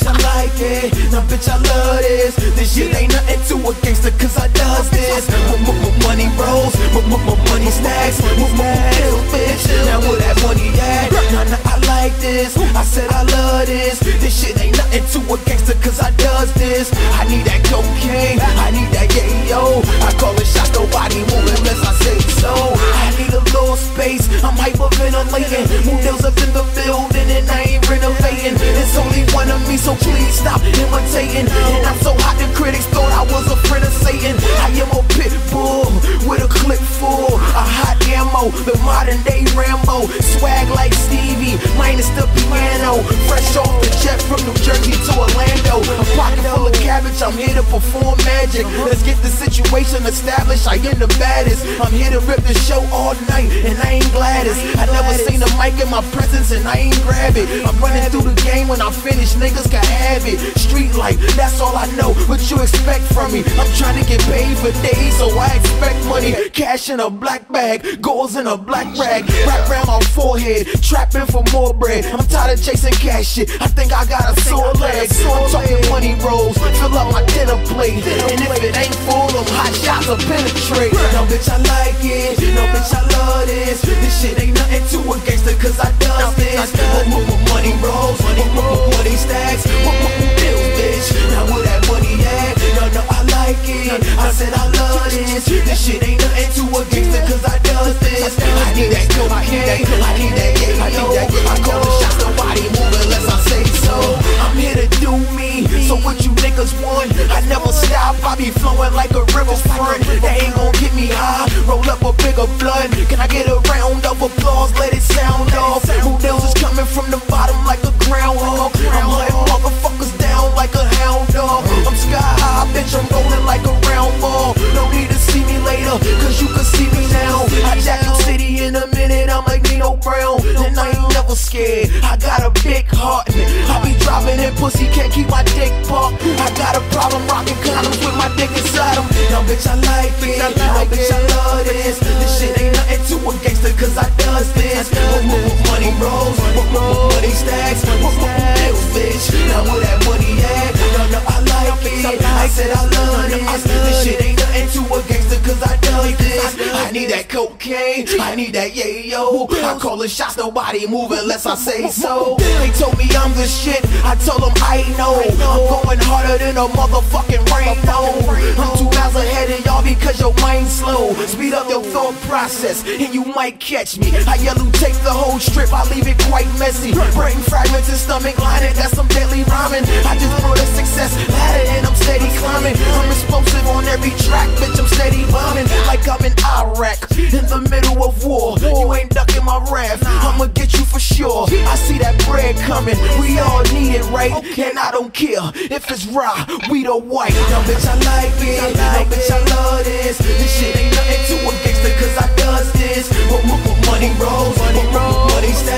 I like it, now bitch I love this. This shit ain't nothing to a gangster cause I does this. My money rolls, my money stacks, my kill bitch, now where that money at? Nah, I like this, I said I love this. This shit ain't nothing to a gangster cause I does this. I need that cocaine, I need that yayo. I call it shots, nobody move unless I say so. I need a little space, I'm hyperventilating. Move deals up in the building and I ain't renovating. It's only one of me, so please stop imitating. And I'm so hot the critics thought I was a friend of Satan. I am a pit bull with a clip full a hot ammo, the modern day Rambo. Swag like Stevie, minus the piano. Fresh off the jet from New Jersey to Orlando. A pocket full of cabbage, I'm here to perform magic. Let's get the situation established, I am the baddest. I'm here to rip the show all night and I ain't Gladys. I never seen a mic in my presence and I ain't grab it. I'm running through the game, when I finish niggas can have it. Street life, that's all I know, what you expect from me. I'm trying to get paid for days, so I expect money. Cash in a black bag, goals in a black rag, wrapped round my forehead, trapping for more bread. I'm tired of chasing cash shit, I think I got a sore leg. I'm talking money rolls, fill up my dinner plate, and if it ain't full, them hot shots will penetrate. No bitch I like it, no bitch I love this. This shit ain't nothing to a gangster cause I does this. Money rolls, money stacks, bills, bitch. Now where that money at? No, I like it. I said I love this. This shit ain't nothing to a gangster cause I does this. I need that coke, I need that game, I need that. I call the shots, nobody move unless I say so. I'm here to do me, so what you niggas want? I never stop, I be flowing like a riverfront. That ain't gon' get me high, roll up a bigger blunt. Can I get a round of applause? Let it sound off. Who knows is coming from the bottom like a groundhog. I'm hunting motherfuckers down like a hound dog. I'm sky high, bitch, I'm rolling like a round ball. No need to see me later, cause you can see me now. I jack your city in a minute, I'm like Nino Brown. And I ain't never scared, I got a big heart. I be driving in pussy, can't keep my dick parked. I got a problem rocking condoms with my dick inside them. No bitch, I like it, no bitch, I love this. This shit ain't nothing to a gangster cause I does this. Money rolls, money stacks, bills, bitch. Now where that money at? No, I like it, I said I love this. This shit ain't nothing to a gangster cause I does this. I need that cocaine, I need that yayo. I call the shots, nobody move unless I say so. They told me I'm the shit, I told them I know. I'm going harder than a motherfucking rain dome. I'm 2 miles ahead of y'all because your mind's slow. Speed up your thought process and you might catch me. I yellow tape the whole strip, I leave it quite messy. Brain fragments and stomach lining, that's some deadly rhyming. I just brought a success ladder and I'm steady climbing. I'm responsive on every track, bitch, I'm steady bombing. Like I'm in Iraq, in the middle of war. You ain't ducking my wrath, I'ma get you for sure. I see that bread coming, we all need it, right? And I don't care if it's raw, we the white. No bitch, I like it, no bitch, I love this. This shit ain't nothing to a gangster cause I does this. Money rolls, money stacks.